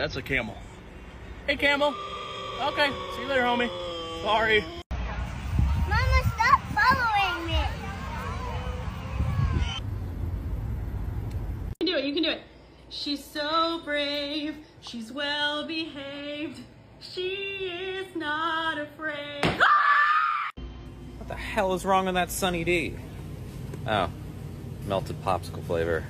That's a camel. Hey, camel. Okay, see you later, homie. Sorry. Mama, stop following me. You can do it, you can do it. She's so brave. She's well behaved. She is not afraid. What the hell is wrong on that sunny day? Oh, melted popsicle flavor.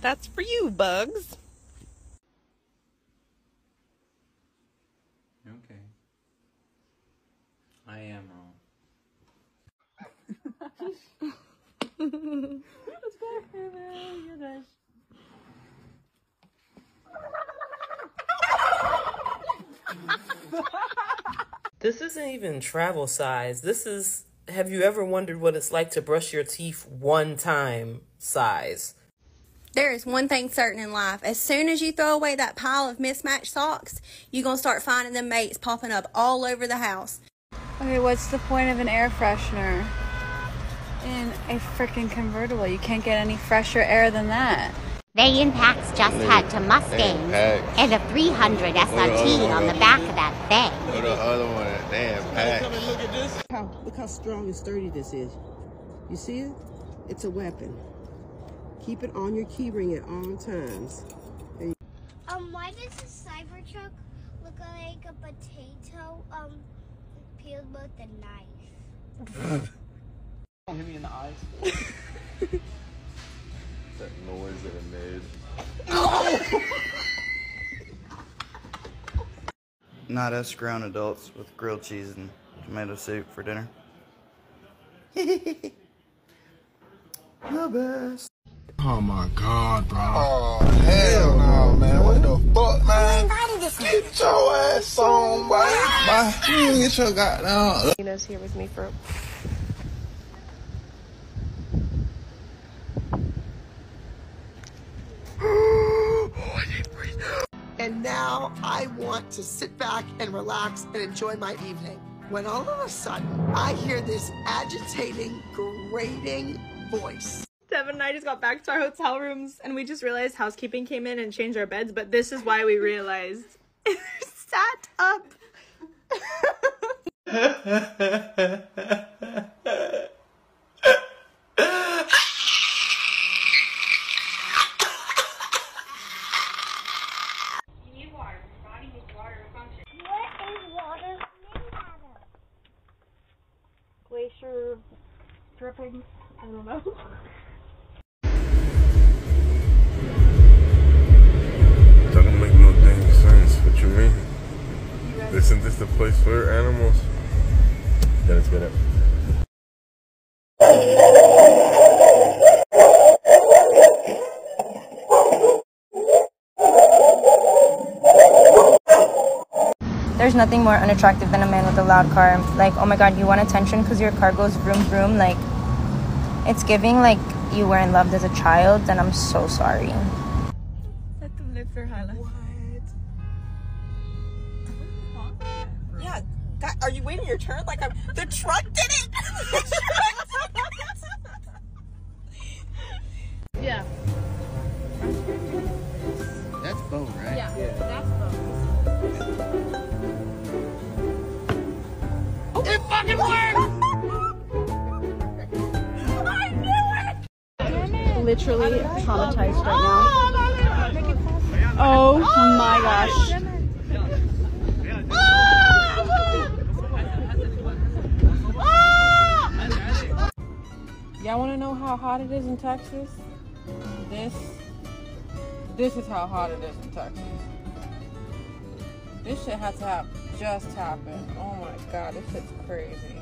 That's for you, Bugs. Okay. I am wrong. It's back there, man. You're nice. This isn't even travel size. This is, have you ever wondered what it's like to brush your teeth one time size? There is one thing certain in life. As soon as you throw away that pile of mismatched socks, you're going to start finding them mates popping up all over the house. Okay, what's the point of an air freshener in a freaking convertible? You can't get any fresher air than that. They impacts just had to Mustangs and a 300 SRT on the back of that thing. Or the other one, damn pack. Come and look at this. Look how strong and sturdy this is. You see it? It's a weapon. Keep it on your key ring at all times. Why does a Cybertruck look like a potato peeled with a knife? Don't hit me in the eyes. That noise that it made. Oh! Not us grown adults with grilled cheese and tomato soup for dinner. The best. Oh my God, bro. Oh, hell no, man. What the fuck, man? Get your ass on, boy. You get your goddamn. Nina's here with me for. And now I want to sit back and relax and enjoy my evening. When all of a sudden, I hear this agitating, grating voice. Devin and I just got back to our hotel rooms and we just realized housekeeping came in and changed our beds, but this is why we realized. Sat up. Glacier dripping. I don't know. That don't make no damn sense. What you mean? Isn't this the place for animals? Yeah, let's get it. There's nothing more unattractive than a man with a loud car. Like, oh my God, you want attention because your car goes vroom vroom. Like, it's giving like you were in love as a child, and I'm so sorry. Let them live their highlight. What? Yeah, God, are you waiting your turn? Like, I'm. The truck did it. The truck did it. Yeah. That's Bo, right? Yeah. That's Bo. It fucking worked! I knew it! Literally traumatized right now. Oh my gosh. Y'all want to know how hot it is in Texas? This is how hot it is in Texas. This shit has to happen. Just happened. Oh my God, this shit's crazy.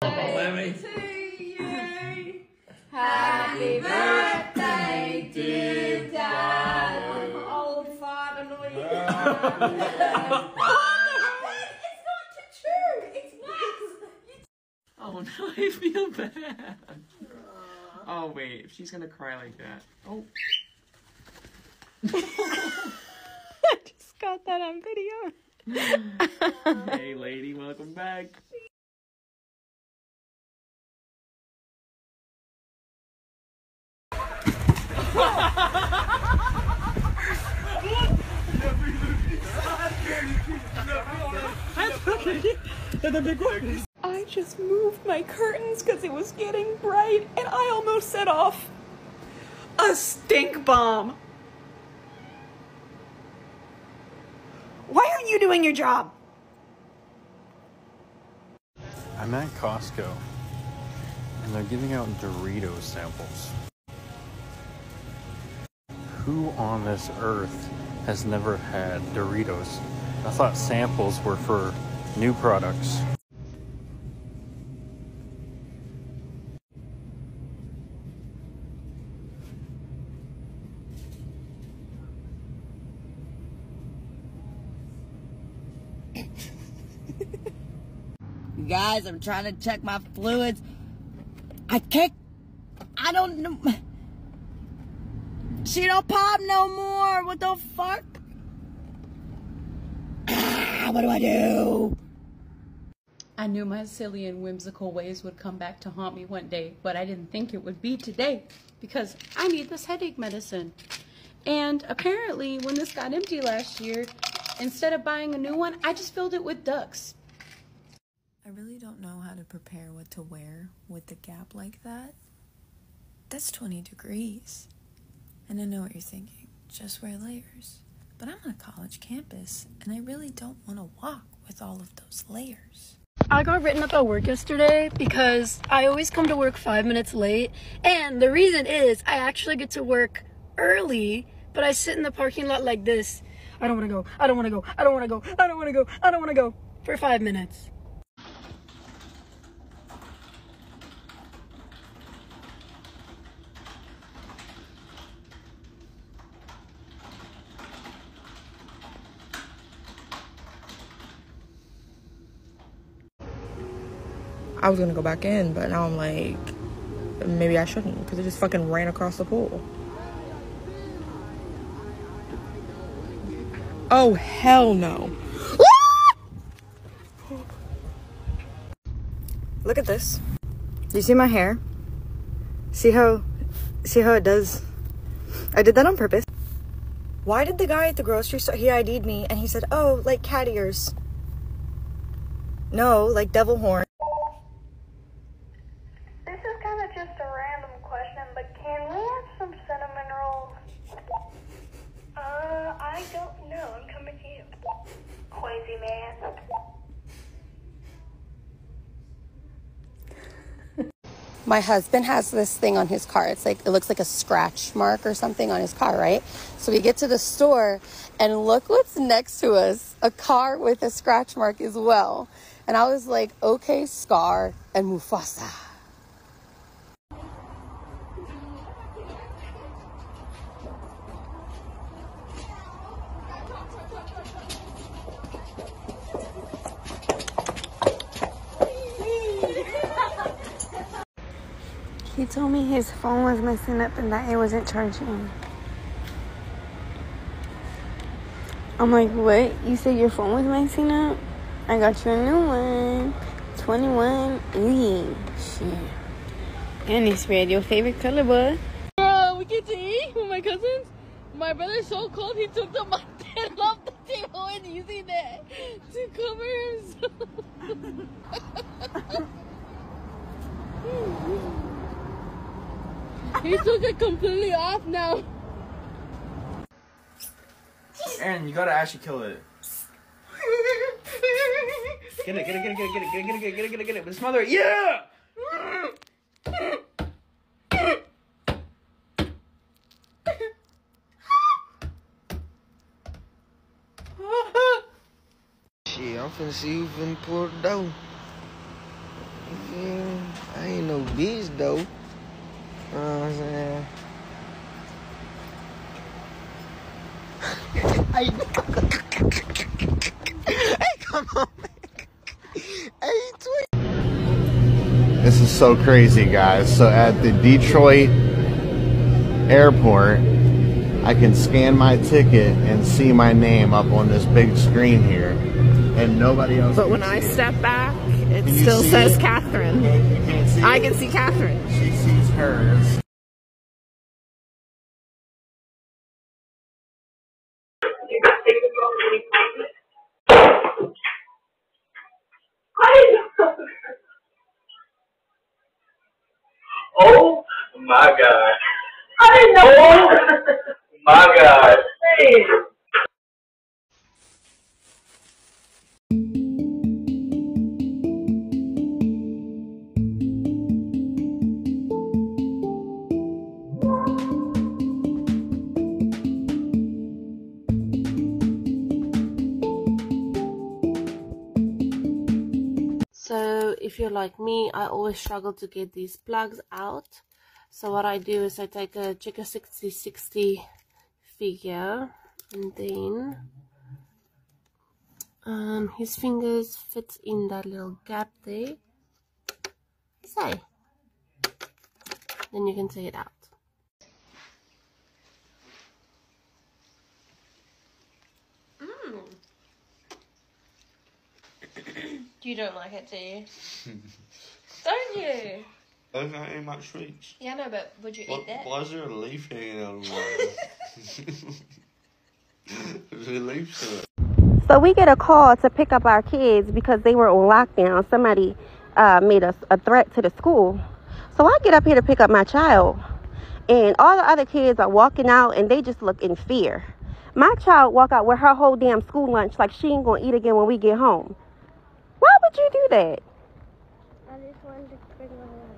Happy to you. Happy birthday, dear Dad. Old fart annoying. Oh no, I feel bad. Oh, wait. If she's going to cry like that. Oh. I just got that on video. Hey, lady. Welcome back. I just moved my curtains because it was getting bright and I almost set off a stink bomb. Why aren't you doing your job? I'm at Costco and they're giving out Dorito samples. Who on this earth has never had Doritos? I thought samples were for new products. You guys, I'm trying to check my fluids. I can't. I don't know. She don't pop no more. What the fuck? Ah, what do I do? I knew my silly and whimsical ways would come back to haunt me one day, but I didn't think it would be today because I need this headache medicine. And apparently when this got empty last year, instead of buying a new one, I just filled it with ducks. I really don't know how to prepare what to wear with the gap like that. That's 20 degrees. And I know what you're thinking, just wear layers. But I'm on a college campus, and I really don't want to walk with all of those layers. I got written up at work yesterday because I always come to work 5 minutes late. And the reason is I actually get to work early, but I sit in the parking lot like this. I don't want to go, I don't want to go, I don't want to go, I don't want to go, I don't want to go for 5 minutes. I was gonna go back in, but now I'm like, maybe I shouldn't, because it just fucking ran across the pool. Oh, hell no. Look at this. Do you see my hair? See how it does? I did that on purpose. Why did the guy at the grocery store, he ID'd me, and he said, oh, like cat ears. No, like devil horn. My husband has this thing on his car. It's like, it looks like a scratch mark or something on his car, right? So we get to the store and look what's next to us, a car with a scratch mark as well. And I was like, okay, Scar and Mufasa. He told me his phone was messing up and that it wasn't charging. I'm like, what? You said your phone was messing up? I got you a new one. 21. Ooh, shit. And it's red, your favorite color, boy. Bro, we get to eat with my cousins. My brother's so cold, he took the mantel off the table and using that to cover himself. He took it completely off now. Aaron, you gotta actually kill it. Get it, get it, get it, get it, get it, get it, get it, get it, get it, get it, but smother it. Yeah! Shit, I'm finna see you finna pull the dough. I ain't no bitch though. Hey, come on, man. Hey, This is so crazy, guys. So at the Detroit airport, I can scan my ticket and see my name up on this big screen here, and nobody else. But when I step back, it still says Catherine. I can see Catherine. She sees hers. Oh my God. I didn't know. Oh my God. Hey. So if you're like me, I always struggle to get these plugs out. So what I do is I take a Chica 6060 figure, and then his fingers fit in that little gap there. So then you can take it out. You don't like it, do you? Don't you? Those aren't in my treats. Yeah, no, but would you eat that? Why is there a leaf hanging out of mine? There's a leaf to it. So we get a call to pick up our kids because they were on lockdown. Somebody made a threat to the school. So I get up here to pick up my child, and all the other kids are walking out, and they just look in fear. My child walk out with her whole damn school lunch like she ain't gonna eat again when we get home. Why would you do that? I just wanted to bring my lunch.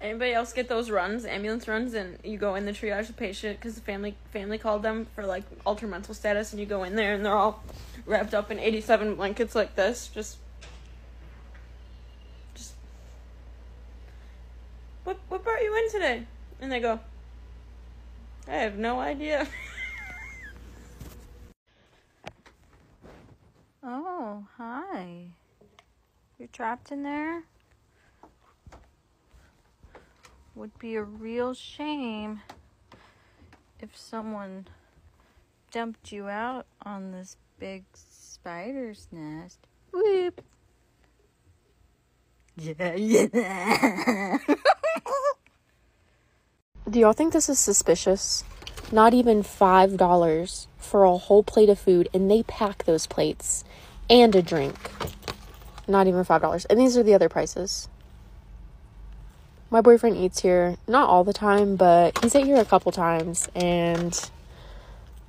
Anybody else get those runs, ambulance runs, and you go in the triage the patient because the family called them for like altered mental status, and you go in there and they're all wrapped up in 87 blankets like this, just what brought you in today? And they go, I have no idea. Oh, hi. You're trapped in there? Would be a real shame if someone dumped you out on this big spider's nest. Whoop! Yeah, yeah. Do y'all think this is suspicious? Not even $5 for a whole plate of food, and they pack those plates and a drink. Not even $5. And these are the other prices. My boyfriend eats here, not all the time, but he's ate here a couple times, and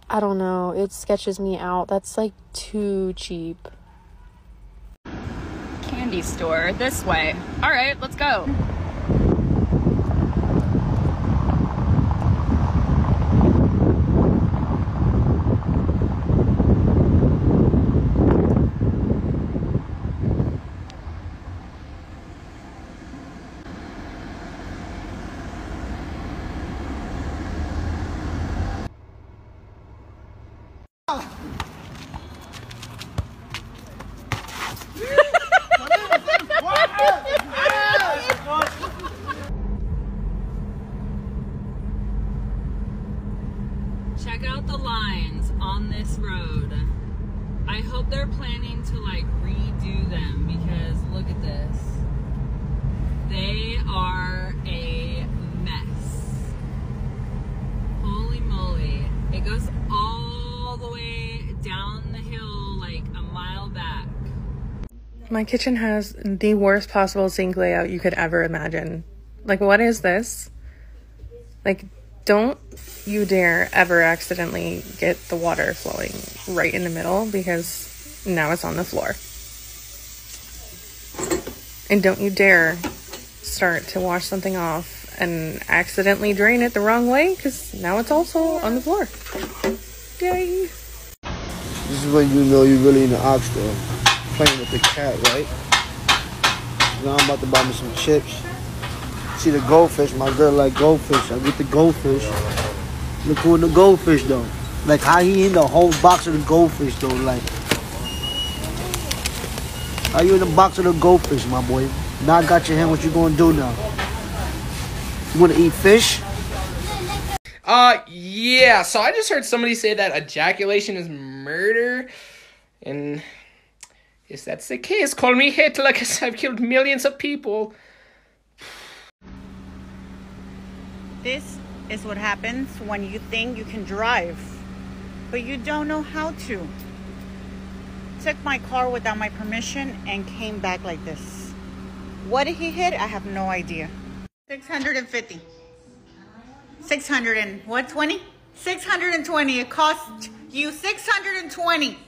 I don't know, it sketches me out. That's like too cheap. Candy store this way. All right, let's go. Check out the lines on this road. I hope they're planning to like redo them, because look at this. They are a mess. Holy moly. It goes all the way down the hill like a mile back. My kitchen has the worst possible sink layout you could ever imagine. Like, what is this? Like, don't you dare ever accidentally get the water flowing right in the middle, because now it's on the floor. And don't you dare start to wash something off and accidentally drain it the wrong way, because now it's also on the floor. Yay! This is when you know you're really in the ox store, playing with the cat, right? Now I'm about to buy me some chips. See the goldfish, my girl like goldfish. I get the goldfish. Look who in the goldfish though. Like how he in the whole box of the goldfish though, like. Are you in the box of the goldfish, my boy? Now I got your hand. What you gonna do now? You wanna eat fish? Yeah. So I just heard somebody say that ejaculation is murder. And if that's the case, call me Hitler, because I've killed millions of people. This is what happens when you think you can drive, but you don't know how to. Took my car without my permission and came back like this. What did he hit? I have no idea. 650. 600 and what, 20? 620. It cost you 620.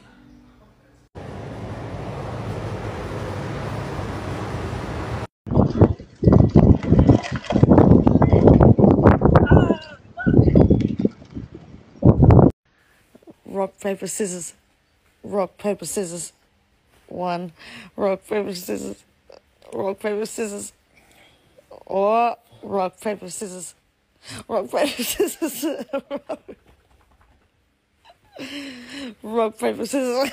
Rock, paper, scissors. Rock, paper, scissors. One. Rock, paper, scissors. Rock, paper, scissors. Or rock, paper, scissors. Rock, paper, scissors. Rock, paper, scissors.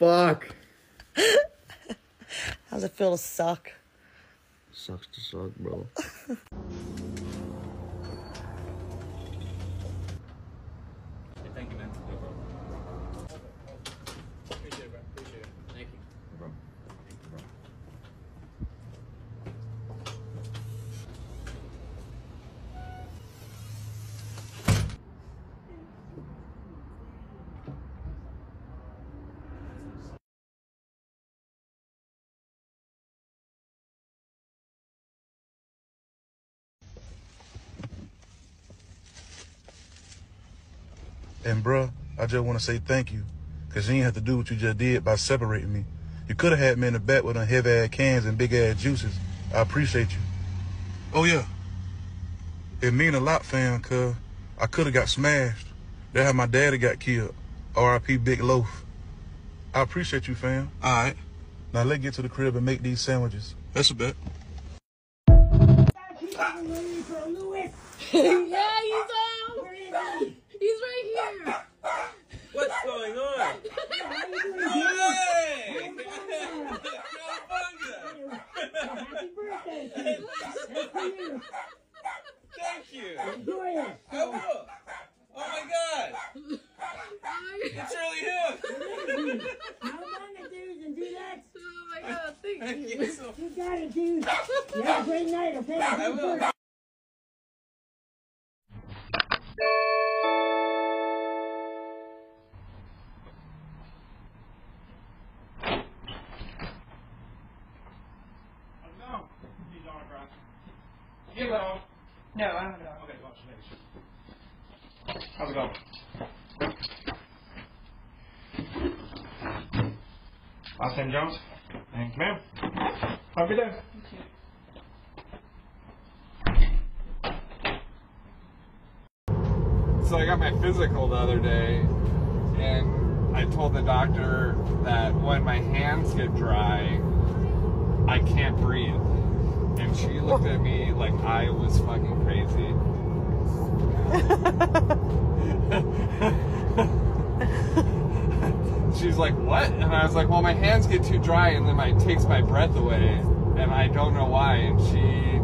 Fuck. How's it feel to suck? Sucks to suck, bro. And bruh, I just want to say thank you, because you ain't have to do what you just did by separating me. You could have had me in the back with them heavy-ass cans and big-ass juices. I appreciate you. Oh, yeah. It mean a lot, fam, because I could have got smashed. That's how my daddy got killed. R.I.P. Big Loaf. I appreciate you, fam. All right. Now let's get to the crib and make these sandwiches. That's a bet. Yeah, you do. He's right here. What's going on? Hey! Happy birthday! Thank you. Enjoy it. I will. Oh my God! It's really him. Come on, the dudes, and do that. Oh my God! Thank you. So you got it, dude. You have a great night. Okay? I will. No, I don't know. Okay, watch the next. How's it going? Austin Jones. Thanks, ma'am. Have a good day. You too. So I got my physical the other day, and I told the doctor that when my hands get dry, I can't breathe. And she looked at me like I was fucking crazy. She's like, what? And I was like, well, my hands get too dry, and then it takes my breath away, and I don't know why. And she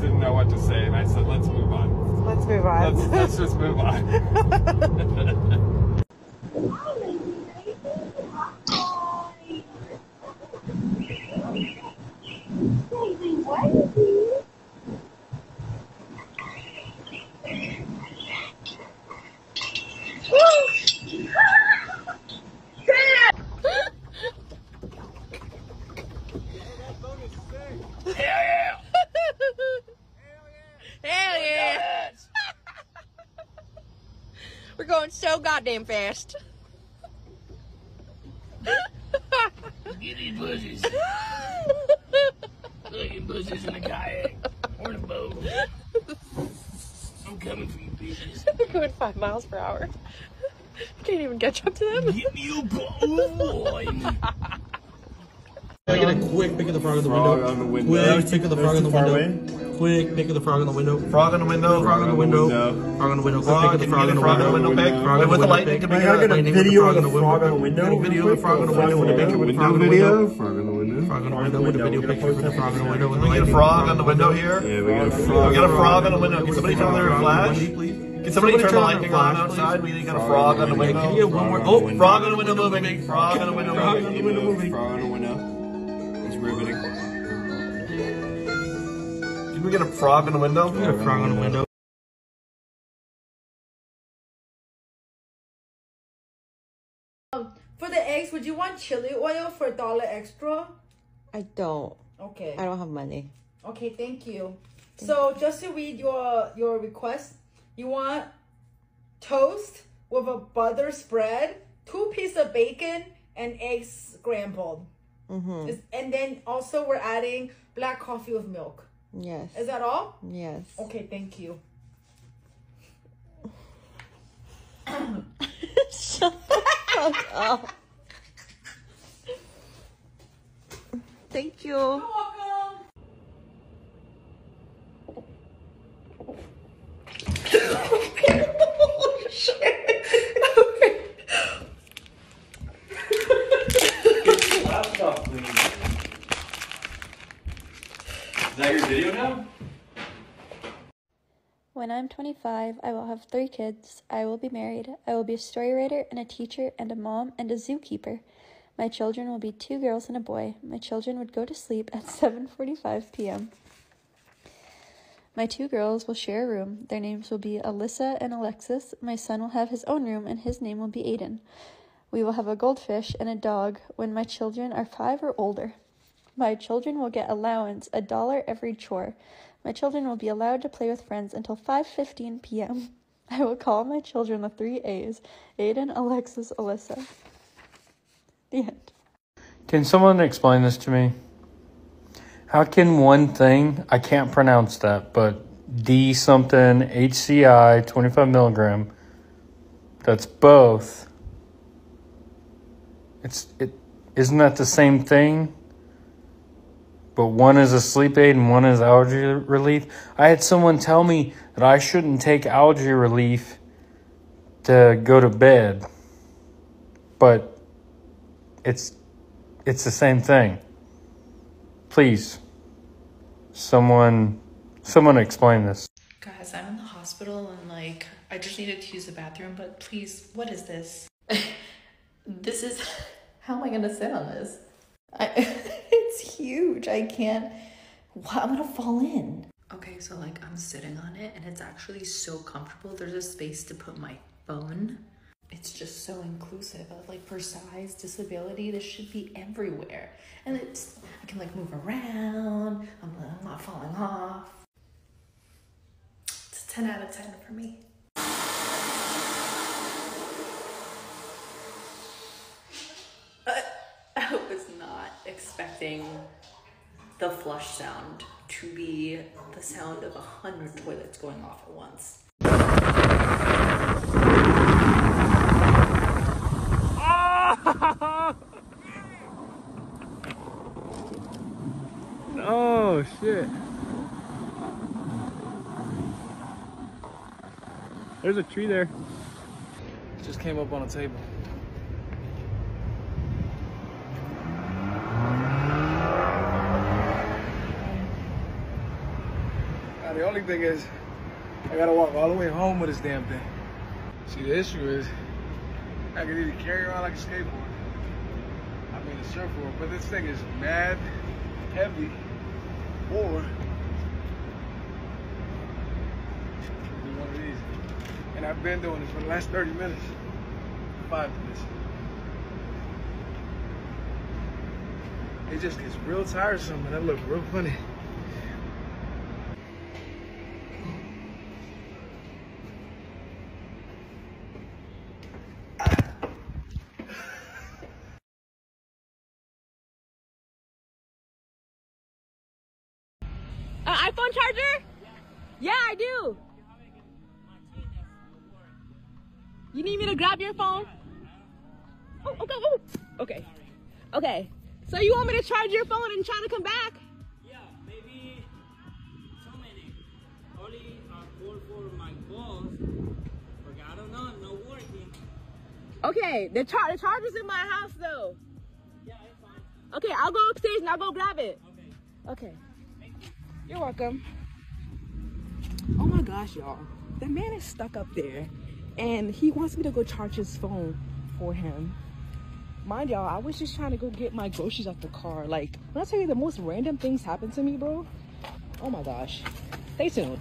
didn't know what to say, and I said, let's move on. Let's move on. Let's just move on. We're going so goddamn fast. Get these pussies. Look at pussies in the kayak or the boat. I'm coming for you, bitches. They're going 5 miles per hour. I can't even catch up to them. Get me a boy. Can I get a quick pick of the frog in the window? Quick pick of the frog in the window. quick. Pick of the frog on the window. Frog on the window. Frog on the window. Frog on the window. Frog on the window. Frog on the window. Frog on the window. I got a video of the frog on the window. Video of the frog on the window with a picture with the frog on the window. Frog on the window. Frog on the window with a video picture with the frog on the window. We get a frog on the window here. Yeah, we got a frog. We got a frog on the window. Can somebody turn their flash? Can somebody turn the lighting on outside? We got a frog on the window. Can you get one more? Oh, frog on the window moving. Frog on the window moving. Frog on the window. Did we get a frog in the window? We got a frog in the window. For the eggs, would you want chili oil for $1 extra? I don't. Okay. I don't have money. Okay, thank you. So just to read your request, you want toast with a butter spread, 2 pieces of bacon, and eggs scrambled. Mm-hmm. And then also we're adding black coffee with milk. Yes. Is that all? Yes. Okay, thank you. Shut the fuck up. Thank you. You're welcome. Oh, shit. Is that your video now? When I'm 25, I will have 3 kids. I will be married. I will be a story writer and a teacher and a mom and a zookeeper. My children will be 2 girls and a boy. My children would go to sleep at 7:45 p.m. My 2 girls will share a room. Their names will be Alyssa and Alexis. My son will have his own room and his name will be Aiden. We will have a goldfish and a dog when my children are 5 or older. My children will get allowance, $1 every chore. My children will be allowed to play with friends until 5:15 p.m. I will call my children the 3 A's, Aiden, Alexis, Alyssa. The end. Can someone explain this to me? How can one thing, I can't pronounce that, but D something, HCI, 25 milligram, that's both. Isn't that the same thing? But one is a sleep aid and one is allergy relief. I had someone tell me that I shouldn't take allergy relief to go to bed. But it's the same thing. Please, someone explain this. Guys, I'm in the hospital and like I just needed to use the bathroom, but please, what is this? This is, how am I gonna sit on this? It's huge. I can't. I'm gonna fall in. Okay, so like I'm sitting on it and it's actually so comfortable. There's a space to put my phone. It's just so inclusive of like for size, disability. This should be everywhere. And it's, I can like move around. I'm not falling off. It's a 10 out of 10 for me. Expecting the flush sound to be the sound of 100 toilets going off at once. Oh shit. There's a tree there. It just came up on a table. The only thing is, I gotta walk all the way home with this damn thing. See, the issue is, I can either carry around like a skateboard, I mean a surfboard, but this thing is mad heavy, or it'll be one of these. And I've been doing this for the last 30 minutes, 5 minutes. It just gets real tiresome, and I look real funny. iPhone charger? Yeah, I do. You need me to grab your phone? Oh, okay, oh. Okay. Okay. So you want me to charge your phone and try to come back? Yeah, maybe 2 minutes. Okay, the charger's in my house though. Yeah, it's fine. Okay, I'll go upstairs and I'll go grab it. Okay. Okay. You're welcome. Oh my gosh, y'all. The man is stuck up there and he wants me to go charge his phone for him. Mind y'all, I was just trying to go get my groceries off the car. Like, when I tell you the most random things happen to me, bro. Oh my gosh. Stay tuned.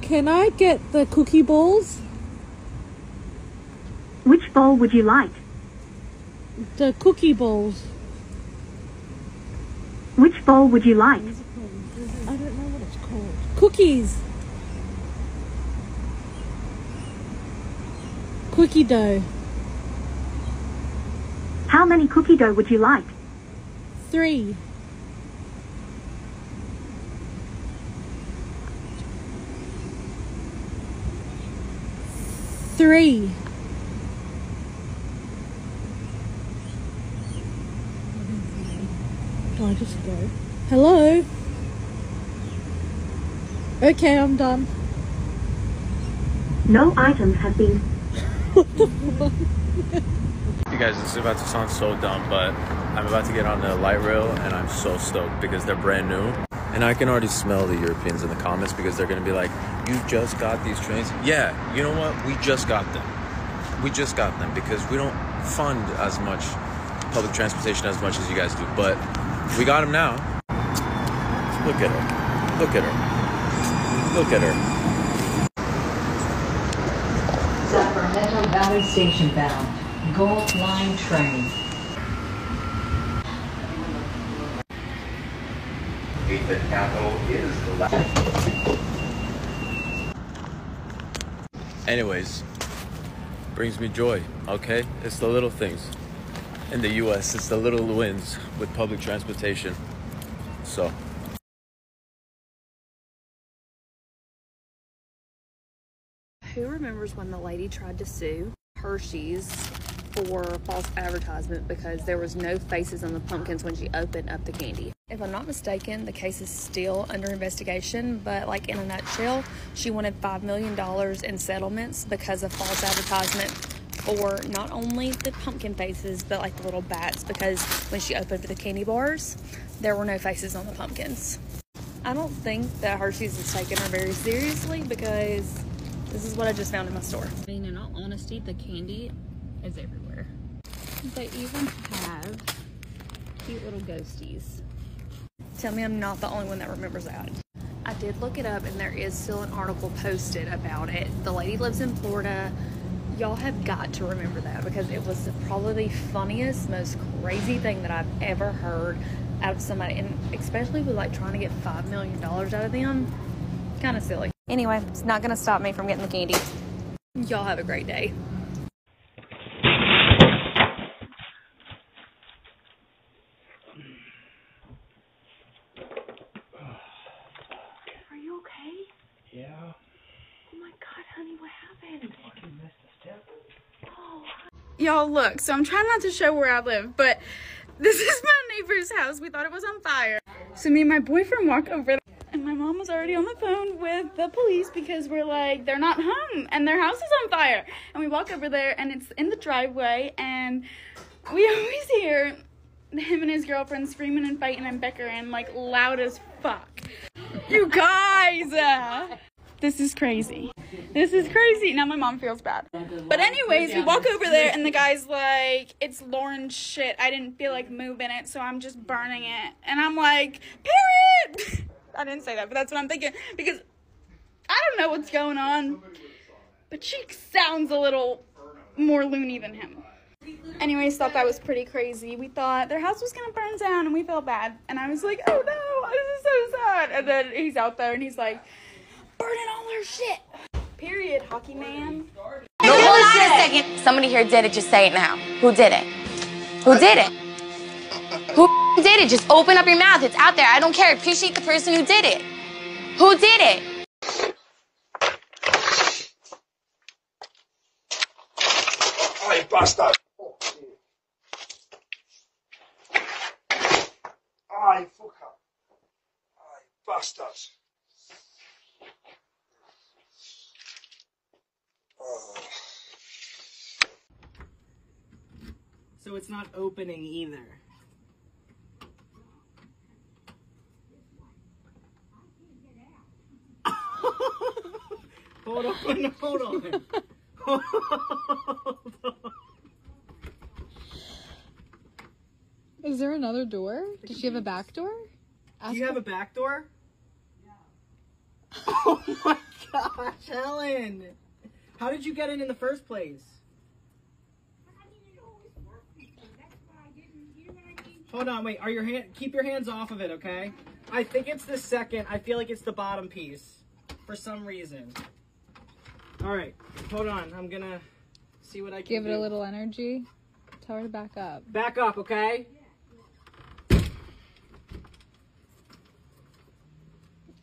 Can I get the cookie bowls? Which bowl would you like? The cookie bowls. Which bowl would you like? I don't know what it's called. Cookies. Cookie dough. How many cookie dough would you like? 3. Do I just go? Hello? Okay, I'm done. No items have been. What the fuck? You guys, this is about to sound so dumb, but I'm about to get on the light rail and I'm so stoked because they're brand new. And I can already smell the Europeans in the comments because they're going to be like, you just got these trains? Yeah, you know what? We just got them. We just got them because we don't fund as much public transportation as much as you guys do. But we got them now. Look at her. Look at her. Look at her. Sacramento Valley Station bound. Gold Line Train. 8-bit capital is the last. Anyways, brings me joy, okay? It's the little things. In the US, it's the little wins with public transportation. So. Who remembers when the lady tried to sue Hershey's for false advertisement because there was no faces on the pumpkins when she opened up the candy? If I'm not mistaken, the case is still under investigation, but like in a nutshell, she wanted $5 million in settlements because of false advertisement for not only the pumpkin faces, but like the little bats, because when she opened the candy bars, there were no faces on the pumpkins. I don't think that Hershey's is taking her very seriously because this is what I just found in my store. I mean, in all honesty, the candy is everywhere. They even have cute little ghosties. Tell me I'm not the only one that remembers that. I did look it up and there is still an article posted about it. The lady lives in Florida. Y'all have got to remember that because it was probably the funniest, most crazy thing that I've ever heard out of somebody. And especially with like trying to get $5 million out of them. Kind of silly. Anyway, it's not going to stop me from getting the candy. Y'all have a great day. Y'all look, so I'm trying not to show where I live, but this is my neighbor's house. We thought it was on fire. So me and my boyfriend walk over there, and my mom was already on the phone with the police because we're like, they're not home and their house is on fire. And we walk over there and it's in the driveway and we always hear him and his girlfriend screaming and fighting and bickering like loud as fuck. You guys! This is crazy. This is crazy. Now my mom feels bad. But anyways, we walk over there and the guy's like, it's Lauren's shit. I didn't feel like moving it, so I'm just burning it. And I'm like, period. I didn't say that, but that's what I'm thinking. Because I don't know what's going on. But she sounds a little more loony than him. Anyways, thought that was pretty crazy. We thought their house was going to burn down and we felt bad. And I was like, oh no, this is so sad. And then he's out there and he's like, burning all her shit. Period, hockey man. No, hold on a second. Somebody here did it, just say it now. Who did it? Who did it? Who did it? Just open up your mouth, it's out there. I don't care, appreciate the person who did it. Who did it? Oh, you bastard. Oh, ah, you fucker. Ah, you bastard. Oh. So it's not opening either. Hold on, hold on. Hold on. Is there another door? Does she have a back door? Do you have a back door? Yeah. Oh my gosh, Helen. How did you get in the first place? I mean, it always worked because that's what I didn't do when I came. Hold on, wait. Are your keep your hands off of it, okay? I think it's the second. I feel like it's the bottom piece for some reason. All right, hold on. I'm gonna see what I can do. Give it a little energy. Tell her to back up. Back up, okay?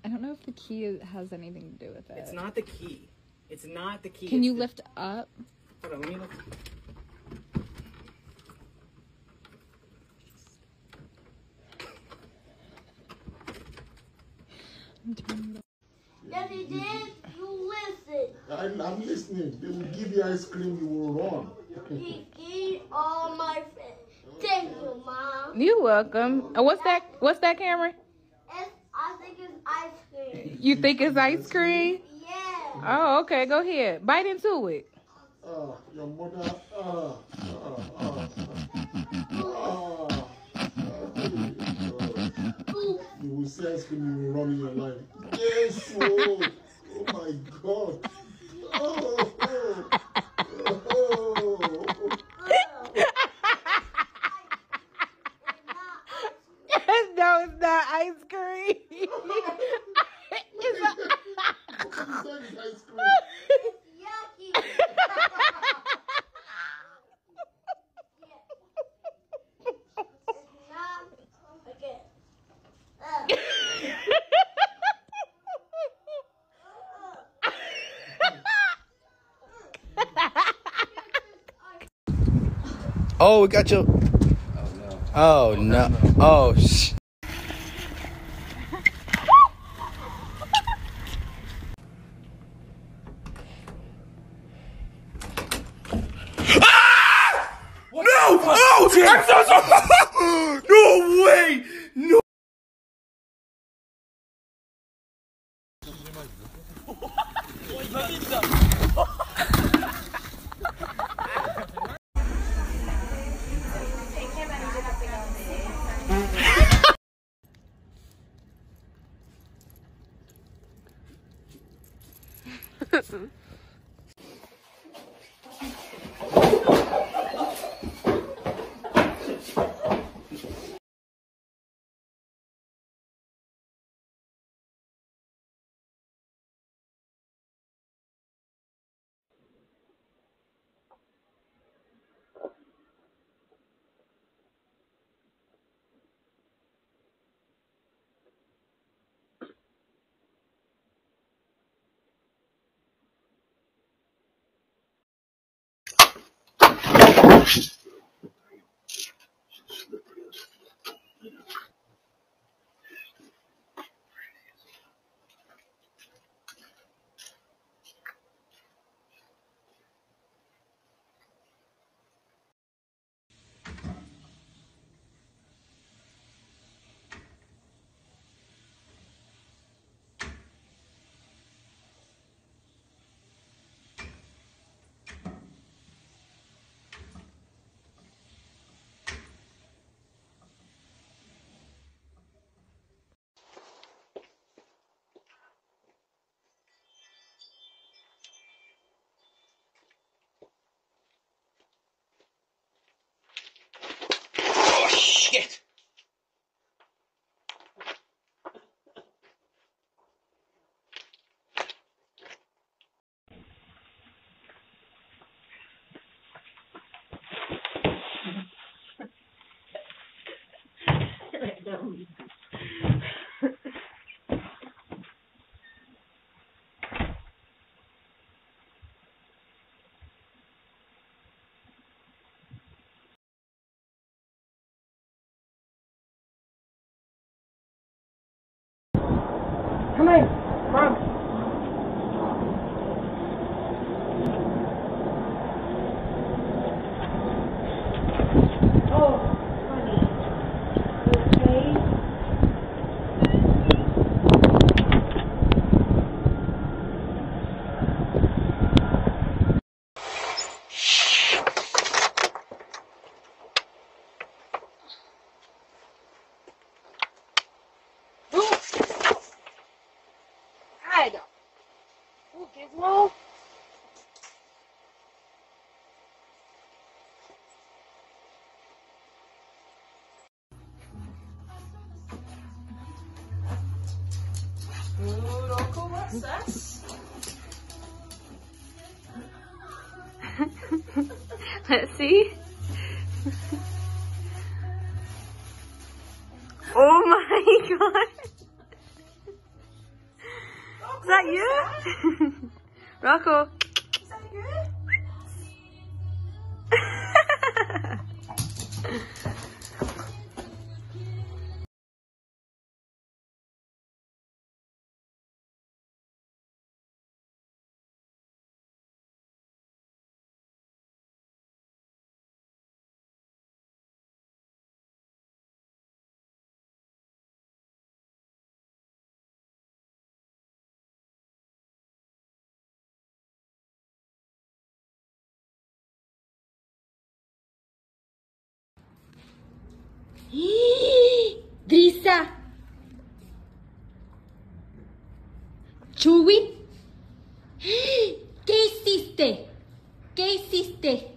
I don't know if the key has anything to do with it. It's not the key. It's not the key. Can you lift up? Hold on, let me look. I'm turning it off. Daddy, you listen. I'm listening. They will give you ice cream, you will run. He eat all my friends. Thank you, Mom. You're welcome. Oh, what's that, Cameron? I think it's ice cream. You think it's ice cream? Yeah. Oh, okay. Go ahead. Bite into it. Your mother. You will say ice cream, you will run in your life. Yes, oh my God. Oh, oh, oh. No, it's not ice cream. It's ice cream. It's yucky. Oh, we got you. Oh, no. Oh, no. Oh, shit. Ah! No! Oh, I'm so sorry! No way! No! Shit! Come in. Come on. Gizmo? Local access. Let's see. Oh my god. Is that you? Rocco. Is that you? Drisa, Chewy, ¿qué hiciste? ¿Qué hiciste?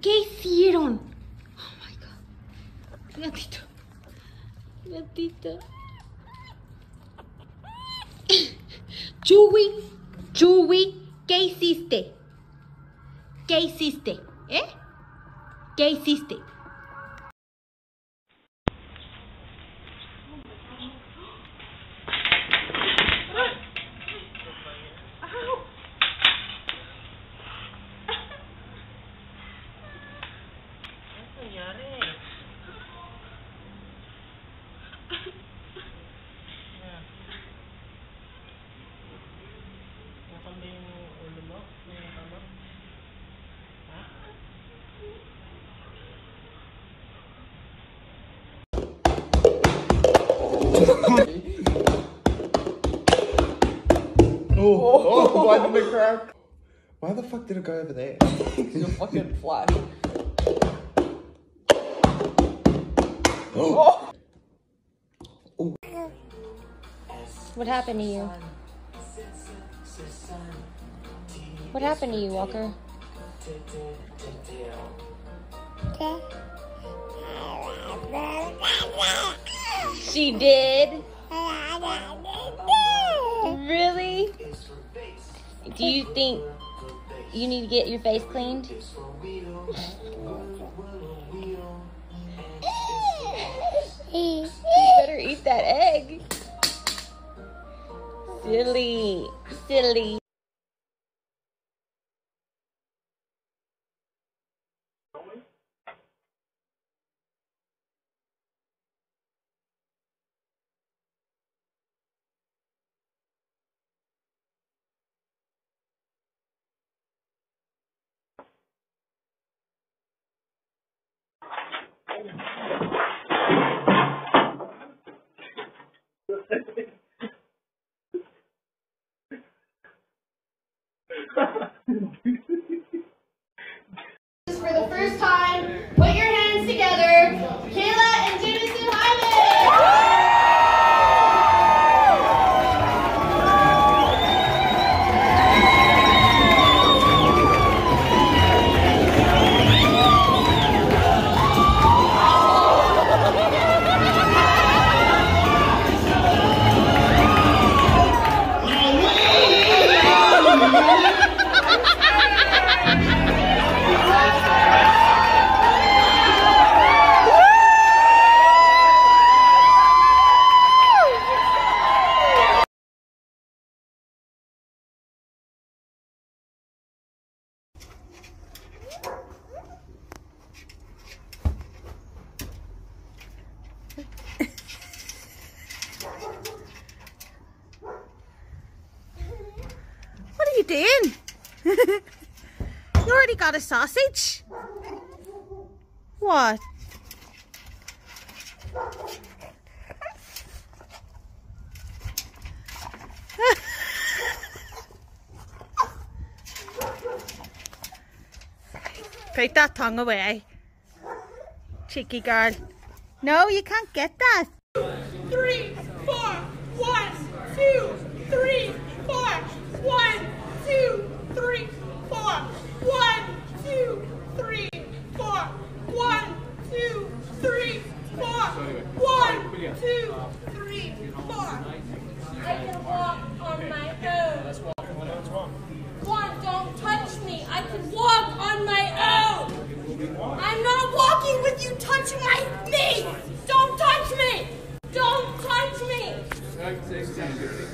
¿Qué hicieron? Oh my god, gatito, gatito, Chewy, Chewy, ¿qué hiciste? ¿Qué hiciste? ¿Eh? ¿Qué hiciste? Oh, why did it crack? Why the fuck did it go over there? You're fucking flat. Oh. Oh. What happened to you? What happened to you, Walker? She did. Really? Do you think you need to get your face cleaned? You better eat that egg. Silly, silly. For the first time, put your hands together, Kayla and Jameson Hyman. doing? You already got a sausage. What? Put that tongue away. Cheeky girl. No, you can't get that. 3, 4, 1, 2, 3, 4, 1, 2, 3, 4, 1, 2, 3, 4, 1, 2, 3, 4. I can walk on my own. That's why. What's wrong? One, don't touch me. I can walk on my own. I'm not walking with you touching my knee. Don't touch me. Don't touch me.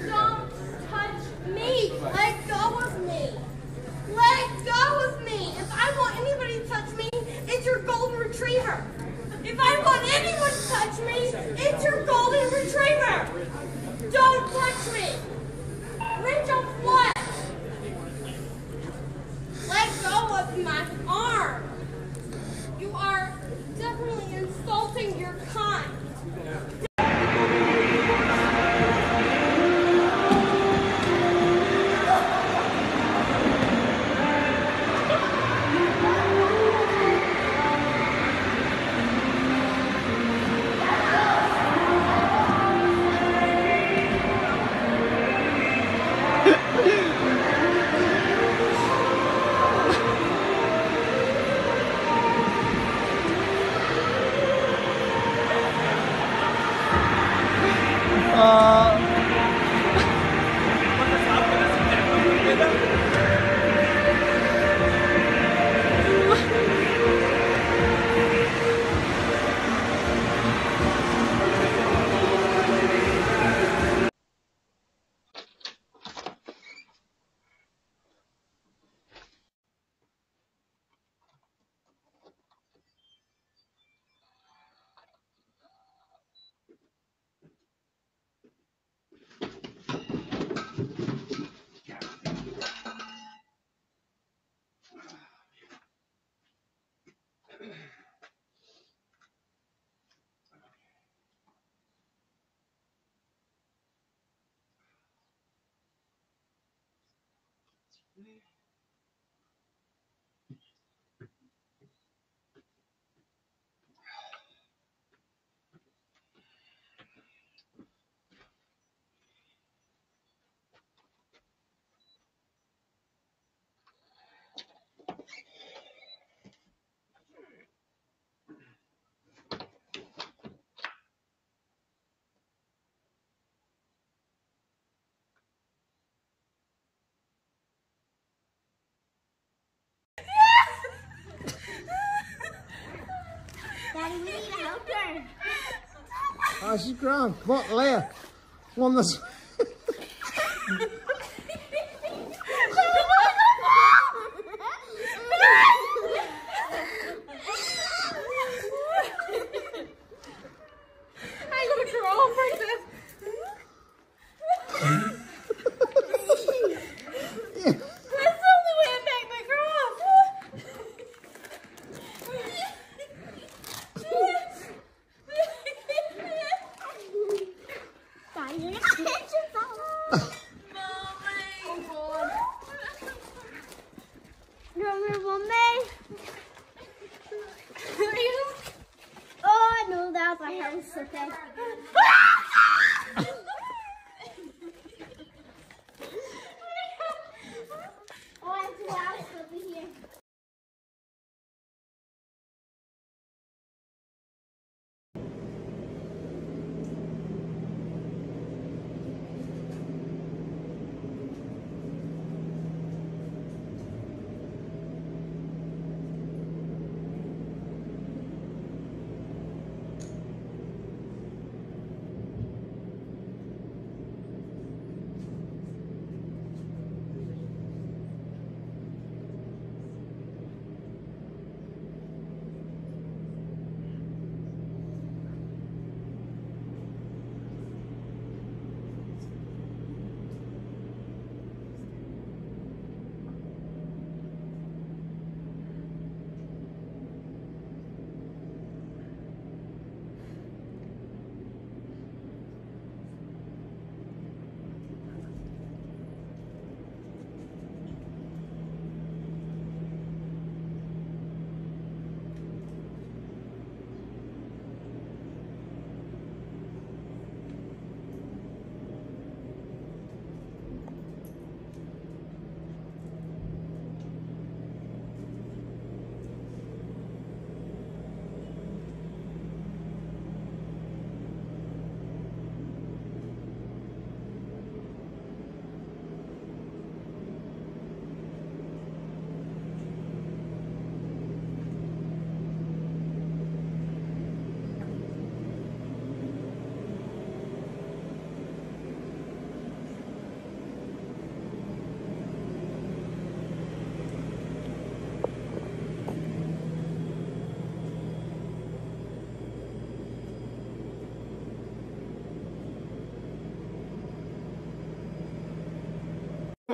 Don't touch me. Let go of me. Let go of me. If I want anybody to touch me, it's your golden retriever. If I want anyone to touch me, it's your golden retriever. Don't touch me. Reach up what? Let go of my arm. You are definitely insulting your kind. Daddy, we need a helper. Oh, she's grand. Come on, Leia. One that's...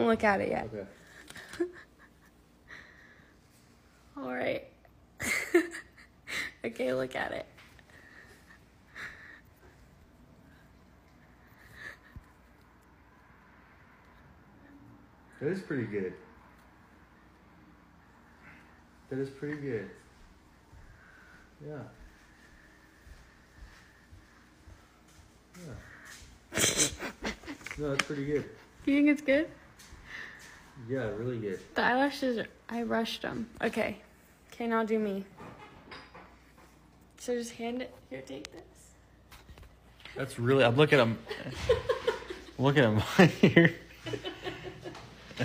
look at it yet. Okay. All right. Okay, look at it. That is pretty good. That is pretty good. Yeah. Yeah. No, that's pretty good. You think it's good? Yeah, really good. The eyelashes, I brushed them. Okay. Okay, now do me. So just hand it. Here, take this. That's really, I'm looking at them. I'm looking at mine here. I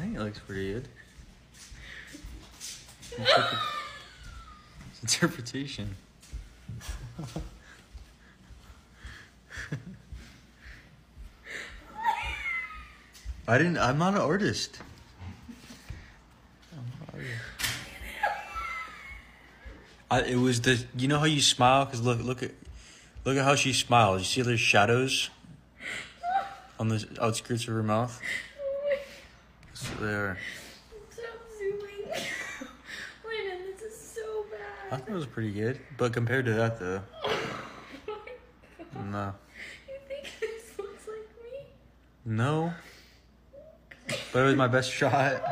think it looks pretty good. It's interpretation. I didn't, I'm not an artist. It was the, you know how you smile? Because look at how she smiles. You see there's shadows on the outskirts of her mouth? That's what they are. Stop zooming. Landon, this is so bad. I thought it was pretty good. But compared to that, though. Oh my God. No. You think this looks like me? No. But it was my best shot.